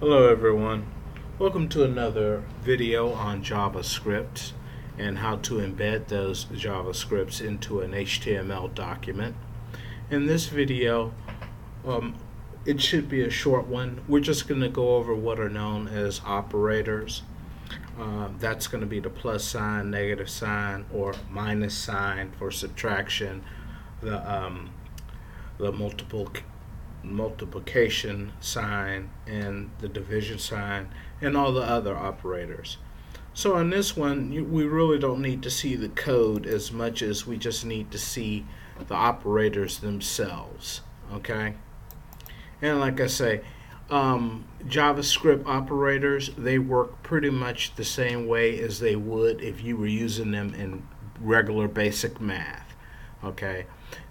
Hello everyone, welcome to another video on JavaScript and how to embed those JavaScripts into an HTML document. In this video, it should be a short one. We're just going to go over what are known as operators. That's going to be the plus sign, negative sign, or minus sign for subtraction, the multiplication sign and the division sign and all the other operators. So on this one, we really don't need to see the code as much as we just need to see the operators themselves, okay? And like I say, JavaScript operators, they work pretty much the same way as they would if you were using them in regular basic math, okay?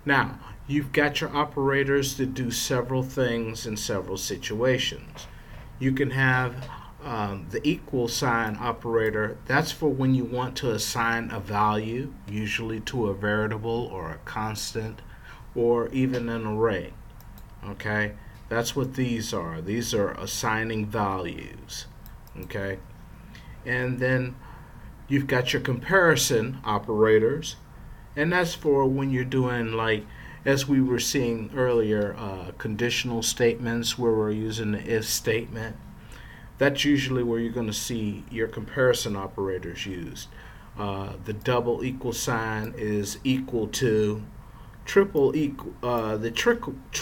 Now, you've got your operators that do several things in several situations. You can have the equal sign operator. That's for when you want to assign a value, usually to a variable or a constant or even an array. Okay, that's what these are. These are assigning values. Okay, and then you've got your comparison operators, and that's for when you're doing, like, as we were seeing earlier, conditional statements where we're using the if statement. That's usually where you're going to see your comparison operators used. The double equal sign is equal to, the triple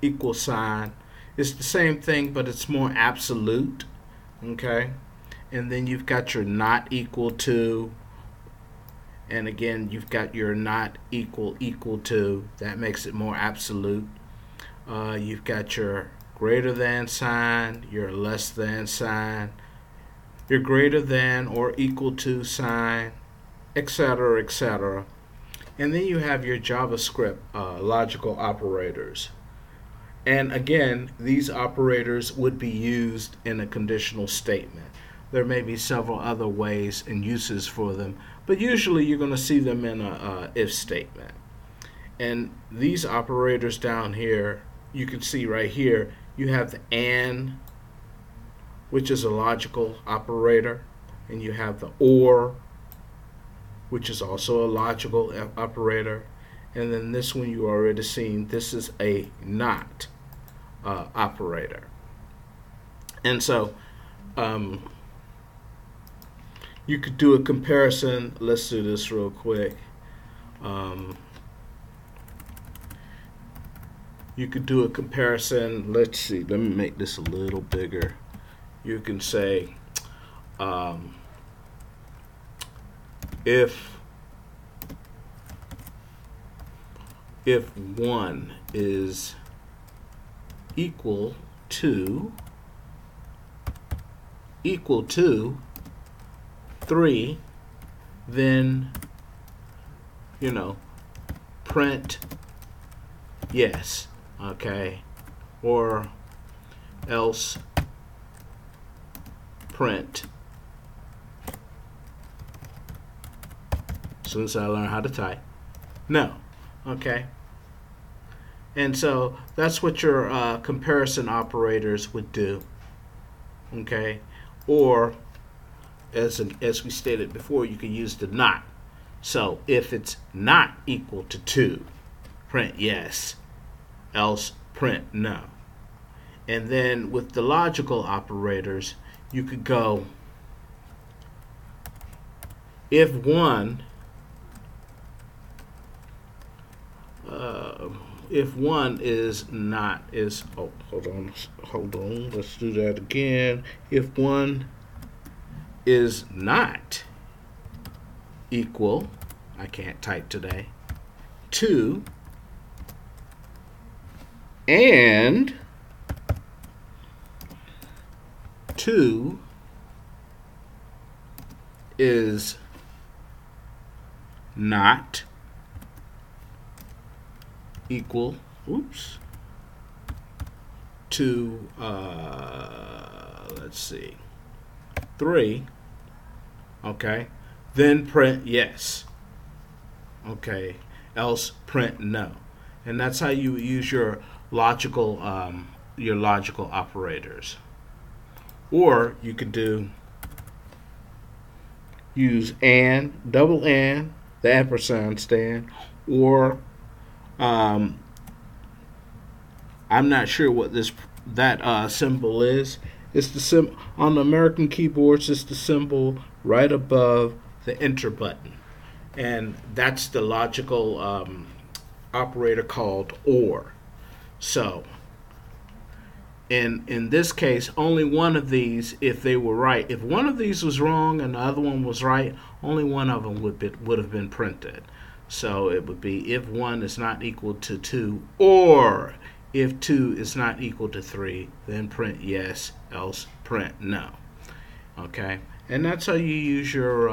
equal sign is the same thing, but it's more absolute, okay? And then you've got your not equal to, and again, you've got your not equal equal to. That makes it more absolute. You've got your greater than sign, your less than sign, your greater than or equal to sign, etc., etc. And then you have your JavaScript logical operators. And again, these operators would be used in a conditional statement. There may be several other ways and uses for them, but usually you're going to see them in a if statement. And these operators down here, you can see right here, you have the and, which is a logical operator, and you have the or, which is also a logical operator, and then this one you already seen, this is a not operator. And so you could do a comparison. Let's do this real quick. You could do a comparison. Let's see, let me make this a little bigger. You can say if one is equal to 3, then, you know, print yes, okay, or else print. As soon as I learn how to type, no, okay. And so that's what your comparison operators would do, okay, or as we stated before, you can use the not. So if it's not equal to 2, print yes, else print no. And then with the logical operators, you could go if one, if one is not equal, I can't type today, to and 2 is not equal, oops, to, let's see, 3, okay, then print yes, okay, else print no. And that's how you use your logical operators. Or you could use and, double and, the ampersand stand, or I'm not sure what that symbol is. It's the symbol on the American keyboards. It's the symbol right above the enter button, and that's the logical operator called or. So in this case, only one of these, if they were right, if one of these was wrong and the other one was right, only one of them would have been printed. So it would be if 1 is not equal to 2, or if 2 is not equal to 3, then print yes, else print no. Okay, and that's how you use your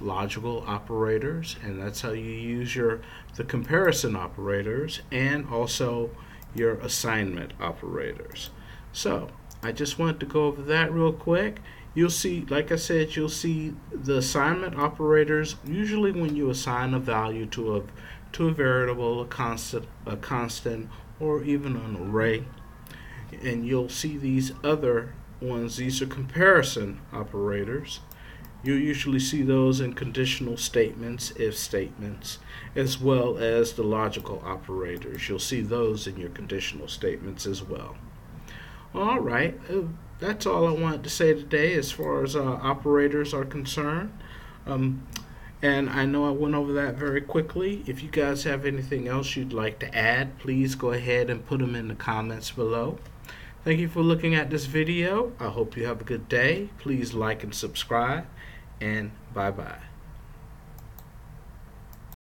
logical operators, and that's how you use the comparison operators, and also your assignment operators. So I just wanted to go over that real quick. You'll see, like I said, you'll see the assignment operators usually when you assign a value to a variable, a constant, or even an array. And you'll see these other ones. These are comparison operators. You usually see those in conditional statements, if statements, as well as the logical operators. You'll see those in your conditional statements as well. All right, that's all I wanted to say today as far as operators are concerned. And I know I went over that very quickly. If you guys have anything else you'd like to add, please go ahead and put them in the comments below. Thank you for looking at this video. I hope you have a good day. Please like and subscribe, and bye-bye.